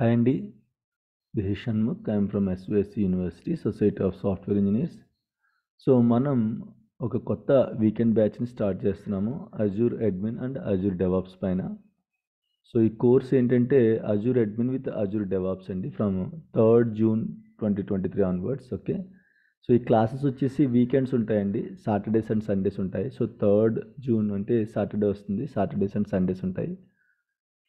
Hi, Andy Dihishanmuk. I am from SVS University, Society of Software Engineers. So, manam oka kotta weekend batch ni start chestunnamo Azure Admin and Azure DevOps paina. So, ee course entante Azure Admin with Azure DevOps andi from 3rd June 2023 onwards, okay? So, ee classes vachesi weekends untayandi, Saturdays and Sundays untayi. So, 3rd June ante Saturday vastundi, Saturdays and Sundays untayi.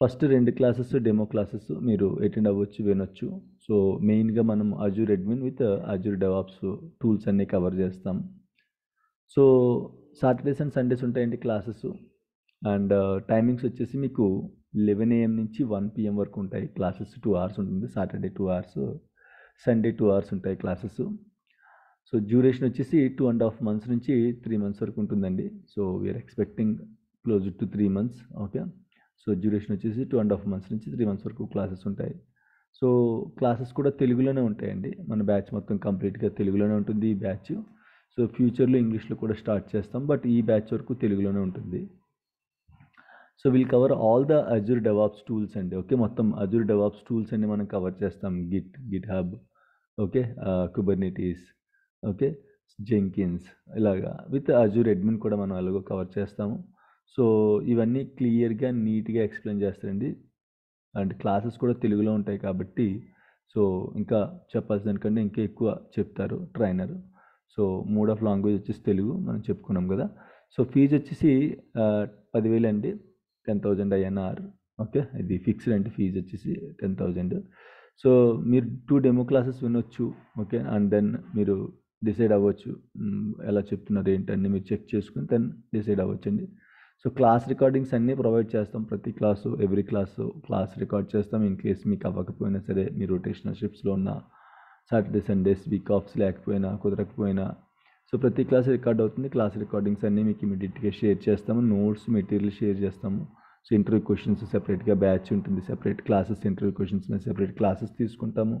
First రెండు classes demo classes మీరు attend అవ్వచ్చు వినొచ్చు. So main గా మనం Azure Admin with Azure DevOps tools అన్ని cover చేస్తాం. So Saturdays and Sundays ఉంటాయండి classes, and timings వచ్చేసి మీకు 11 AM నుంచి 1 PM వరకు ఉంటాయి క్లాసెస్. 2 hours ఉంటుంది. సాటర్డే 2 hours, సండే 2 hours ఉంటాయి క్లాసెస్. సో డ్యూరేషన్ వచ్చేసి 2.5 months నుంచి 3 months వరకు ఉంటుందండి. So we are expecting close to 3 months, okay? So duration వచ్చేసి 2.5 months నుంచి 3 months వరకు క్లాసెస్ ఉంటాయి. సో క్లాసెస్ కూడా తెలుగులోనే ఉంటాయండి. మన బ్యాచ్ మొత్తం కంప్లీట్గా తెలుగులోనే ఉంటుంది ఈ బ్యాచ్. సో ఫ్యూచర్లో ఇంగ్లీష్లో కూడా స్టార్ట్ చేస్తాం, బట్ ఈ బ్యాచ్ వరకు తెలుగులోనే ఉంటుంది. So will cover all the Azure DevOps tools అండి, ఓకే? మొత్తం Azure DevOps టూల్స్ అన్ని మనం కవర్ చేస్తాం. GitHub, okay, Kubernetes, okay, Jenkins, ఇలాగా విత్ Azure Admin కూడా మనం అలాగో కవర్ చేస్తాము. సో ఇవన్నీ క్లియర్గా నీట్గా ఎక్స్ప్లెయిన్ చేస్తారండి. అండ్ క్లాసెస్ కూడా తెలుగులో ఉంటాయి కాబట్టి సో ఇంకా చెప్పాల్సినకంటే ఇంకా ఎక్కువ చెప్తారు trainer. So mode of language వచ్చేసి తెలుగు మనం చెప్పుకున్నాం కదా. సో ఫీజు వచ్చేసి 10,000 అండి, 10,000 INR, ఓకే? ఇది ఫిక్స్డ్ అండి, ఫీజు వచ్చేసి 10,000. సో మీరు 2 డెమో క్లాసెస్ వినొచ్చు, ఓకే? అండ్ దెన్ మీరు డిసైడ్ అవ్వచ్చు ఎలా చెప్తున్నారు ఏంటన్నీ మీరు చెక్ చేసుకుని దెన్ డిసైడ్ అవ్వచ్చండి. సో క్లాస్ రికార్డింగ్స్ అన్నీ ప్రొవైడ్ చేస్తాం. ప్రతి class, every class class record చేస్తాం. ఇన్ కేస్ మీకు అవ్వకపోయినా సరే, మీ రొటేషనల్ షిఫ్ట్స్లో ఉన్న సాటర్డే సండేస్ వీక్ ఆఫ్స్ లేకపోయినా, కుదరకపోయినా, సో ప్రతి క్లాస్ రికార్డ్ అవుతుంది. క్లాస్ రికార్డింగ్స్ అన్నీ మీకు ఇమీడియట్గా షేర్ చేస్తాము. నోట్స్ మెటీరియల్ షేర్ చేస్తాము. సో ఇంటర్వ్యూ క్వశ్చన్స్ సెపరేట్గా బ్యాచ్ ఉంటుంది, సెపరేట్ క్లాసెస్ ఇంటర్వ్యూ క్వశ్చన్స్ మీద సెపరేట్ క్లాసెస్ తీసుకుంటాము.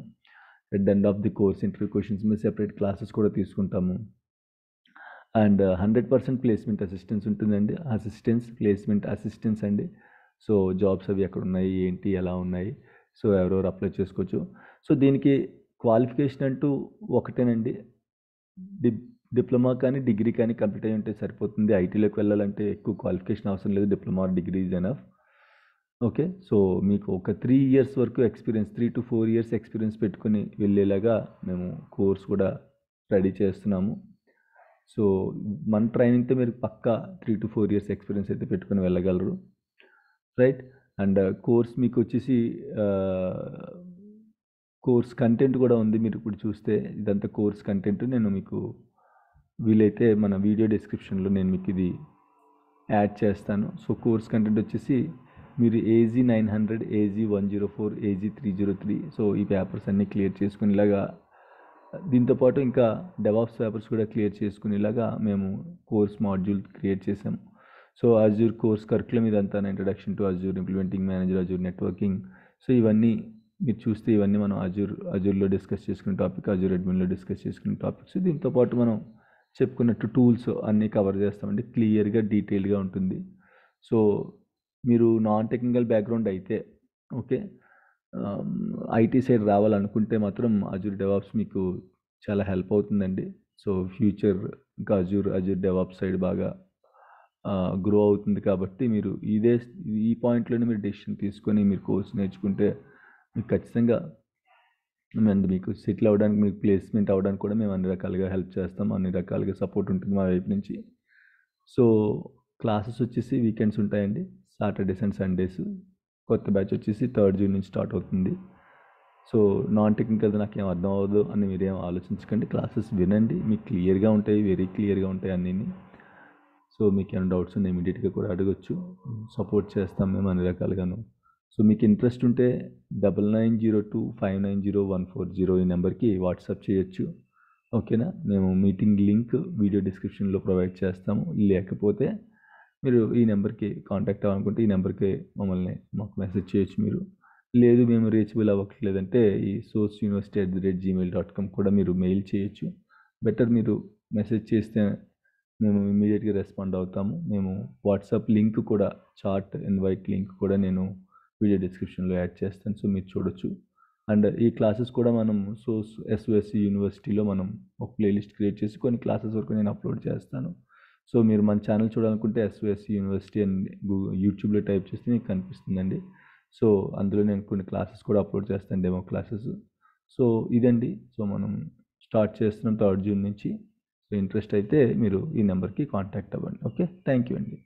At the end of the course interview questions మీద సెపరేట్ క్లాసెస్ కూడా తీసుకుంటాము. అండ్ 100% ప్లేస్మెంట్ అసిస్టెన్స్ ఉంటుందండి. ప్లేస్మెంట్ అసిస్టెన్స్ అండి. సో జాబ్స్ అవి ఎక్కడ ఉన్నాయి, ఏంటి, ఎలా ఉన్నాయి, సో ఎవరెవరు అప్లై చేసుకోవచ్చు. సో దీనికి క్వాలిఫికేషన్ అంటూ ఒకటేనండి. డిప్లొమా కానీ డిగ్రీ కానీ కంప్లీట్ అయ్యి ఉంటే సరిపోతుంది. ఐటీలోకి వెళ్ళాలంటే ఎక్కువ క్వాలిఫికేషన్ అవసరం లేదు. Diploma degree is enough, okay? So మీకు ఒక 3 years వరకు ఎక్స్పీరియన్స్, 3 to 4 years ఎక్స్పీరియన్స్ పెట్టుకుని వెళ్ళేలాగా మేము కోర్స్ కూడా రెడీ చేస్తున్నాము. సో మన ట్రైనింగ్తో మీరు పక్కా 3 to 4 years ఎక్స్పీరియన్స్ అయితే పెట్టుకుని వెళ్ళగలరు, రైట్? అండ్ కోర్స్ మీకు వచ్చేసి కోర్స్ కంటెంట్ కూడా ఉంది. మీరు ఇప్పుడు చూస్తే ఇదంతా కోర్స్ కంటెంట్. నేను మీకు వీలైతే మన వీడియో డిస్క్రిప్షన్లో నేను మీకు ఇది యాడ్ చేస్తాను. సో కోర్స్ కంటెంట్ వచ్చేసి మీరు AZ-900, AZ-104, AZ-303, సో ఈ పేపర్స్ అన్నీ క్లియర్ చేసుకునేలాగా, దీంతోపాటు ఇంకా DevOps పేపర్స్ కూడా క్లియర్ చేసుకునేలాగా మేము కోర్స్ మాడ్యూల్ క్రియేట్ చేసాము. సో Azure కోర్స్ కరికులం ఇదంతా, introduction to Azure, implementing manager, Azure networking, so ఇవన్నీ మీరు చూస్తే ఇవన్నీ మనం Azureలో డిస్కస్ చేసుకునే టాపిక్, Azure Adminలో డిస్కస్ చేసుకునే టాపిక్స్. దీంతోపాటు మనం చెప్పుకున్నట్టు టూల్స్ అన్నీ కవర్ చేస్తామండి. క్లియర్గా డీటెయిల్గా ఉంటుంది. సో మీరు నాన్ టెక్నికల్ బ్యాక్గ్రౌండ్ అయితే, ఓకే, ఐటీ సైడ్ రావాలనుకుంటే మాత్రం Azure DevOps మీకు చాలా హెల్ప్ అవుతుందండి. సో ఫ్యూచర్ ఇంకా Azure DevOps సైడ్ బాగా గ్రో అవుతుంది కాబట్టి మీరు ఈ పాయింట్లోనే మీరు డెసిషన్ తీసుకొని మీరు కోర్స్ నేర్చుకుంటే మీకు ఖచ్చితంగా మీకు సెటిల్ అవ్వడానికి, మీకు ప్లేస్మెంట్ అవ్వడానికి కూడా మేము అన్ని రకాలుగా హెల్ప్ చేస్తాం. అన్ని రకాలుగా సపోర్ట్ ఉంటుంది మా వైపు నుంచి. సో క్లాసెస్ వచ్చేసి వీకెండ్స్ ఉంటాయండి, సాటర్డేస్ అండ్ సండేస్. కొత్త బ్యాచ్ వచ్చేసి 3rd June నుంచి స్టార్ట్ అవుతుంది. సో నాన్ టెక్నికల్ నాకేం అర్థం అవ్వదు అని మీరేం ఆలోచించకండి. క్లాసెస్ వినండి, మీకు క్లియర్గా ఉంటాయి, వెరీ క్లియర్గా ఉంటాయి అన్నీ. సో మీకు ఏమైనా డౌట్స్ ఉన్నాయి ఇమీడియట్గా కూడా అడగచ్చు, సపోర్ట్ చేస్తాం మేము అన్ని రకాలుగాను. సో మీకు ఇంట్రెస్ట్ ఉంటే 9902590140 ఈ నెంబర్కి వాట్సాప్ చేయొచ్చు, ఓకేనా? మేము మీటింగ్ లింక్ వీడియో డిస్క్రిప్షన్లో ప్రొవైడ్ చేస్తాము. లేకపోతే మీరు ఈ నెంబర్కి కాంటాక్ట్ అవ్వాలనుకుంటే ఈ నెంబర్కి మాకు మెసేజ్ చేయొచ్చు. మీరు లేదు మేము రీచబుల్ అవ్వట్లేదంటే ఈ source.university@gmail.com కూడా మీరు మెయిల్ చేయొచ్చు. బెటర్ మీరు మెసేజ్ చేస్తే మేము ఇమీడియట్గా రెస్పాండ్ అవుతాము. మేము వాట్సాప్ లింక్ కూడా, చాట్ ఇన్వైట్ లింక్ కూడా నేను వీడియో డిస్క్రిప్షన్లో యాడ్ చేస్తాను. సో మీరు చూడొచ్చు. అండ్ ఈ క్లాసెస్ కూడా మనం సోర్స్ ఎస్ఓఎస్సి యూనివర్సిటీలో మనం ఒక ప్లేలిస్ట్ క్రియేట్ చేసి కొన్ని క్లాసెస్ వరకు నేను అప్లోడ్ చేస్తాను. సో మీరు మన ఛానల్ చూడాలనుకుంటే ఎస్ఓఎస్సి యూనివర్సిటీ అని యూట్యూబ్లో టైప్ చేస్తే మీకు కనిపిస్తుందండి. సో అందులో నేను కొన్ని క్లాసెస్ కూడా అప్లోడ్ చేస్తాను, డెమో క్లాసెస్. సో ఇదండి, సో మనం స్టార్ట్ చేస్తున్నాం 3rd June నుంచి. సో ఇంట్రెస్ట్ అయితే మీరు ఈ నెంబర్కి కాంటాక్ట్ అవ్వండి. ఓకే, థ్యాంక్ యూ అండి.